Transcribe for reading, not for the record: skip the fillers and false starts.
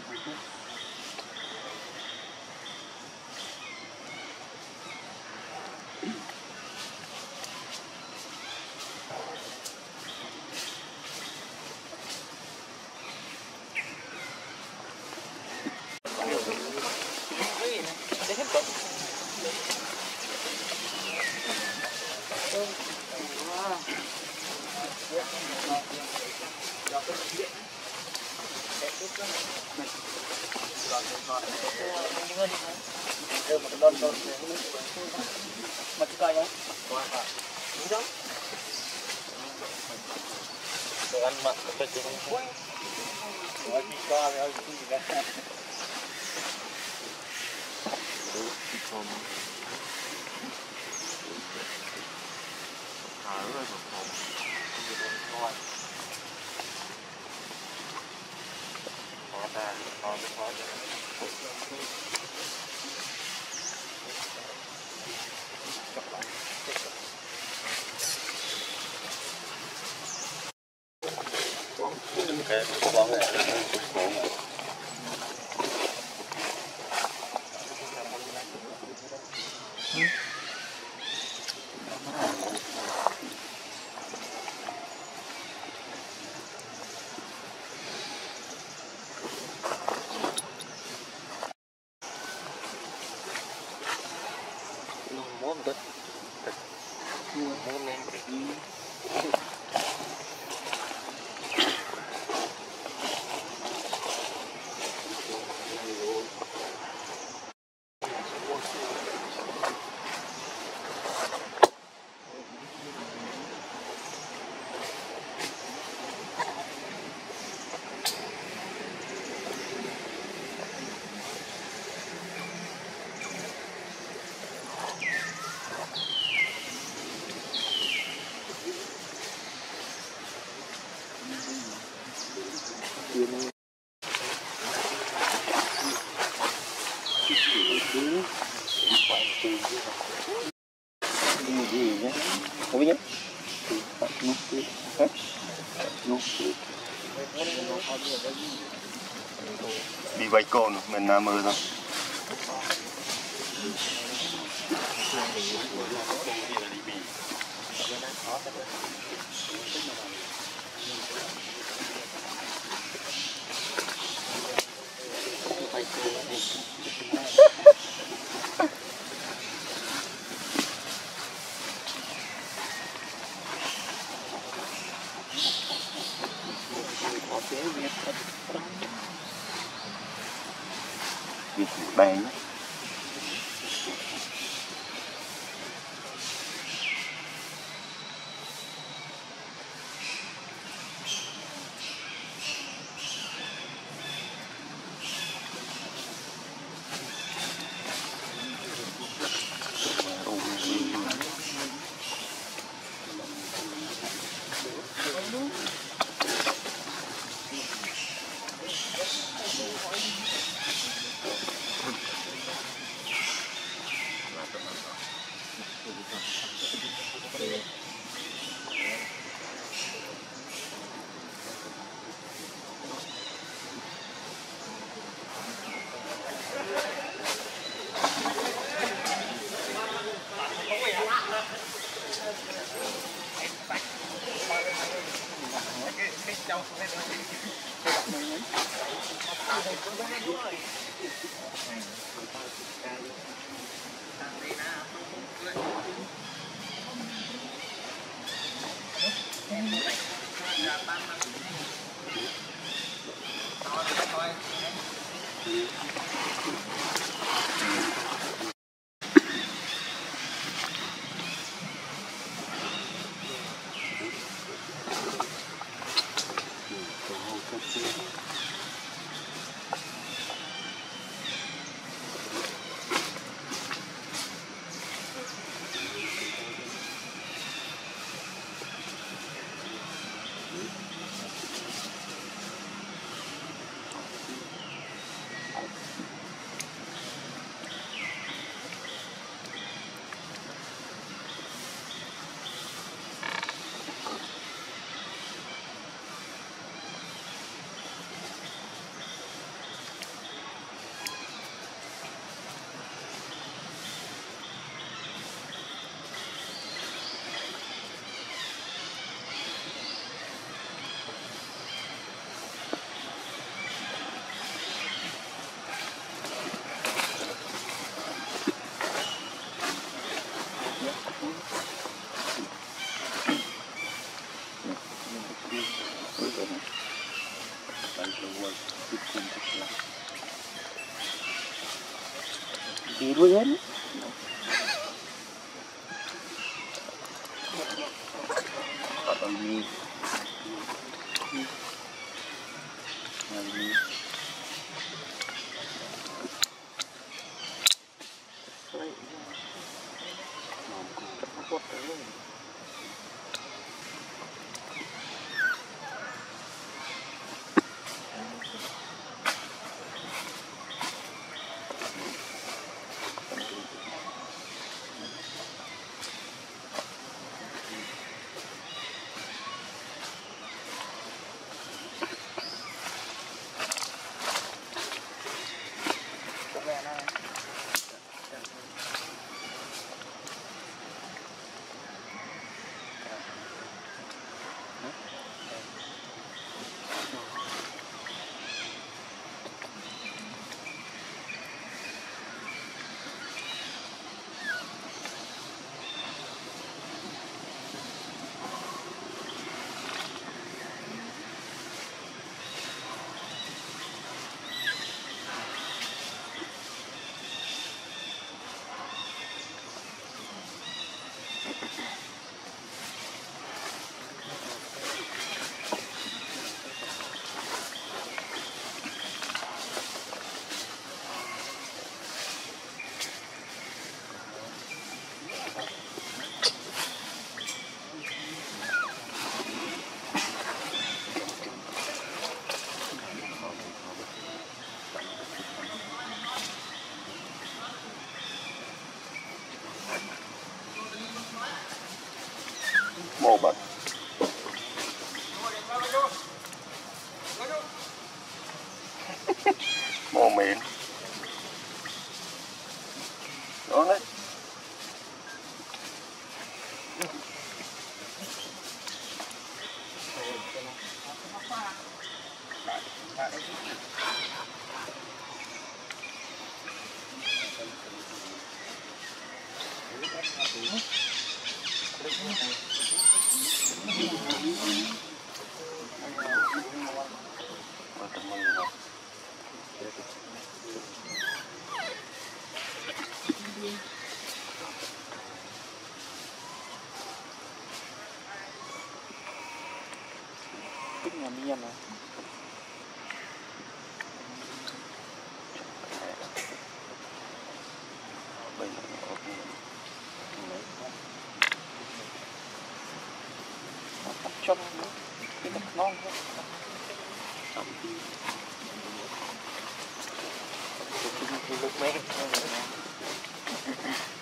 Mơ thôi. Did we hear it? Chop in the long way.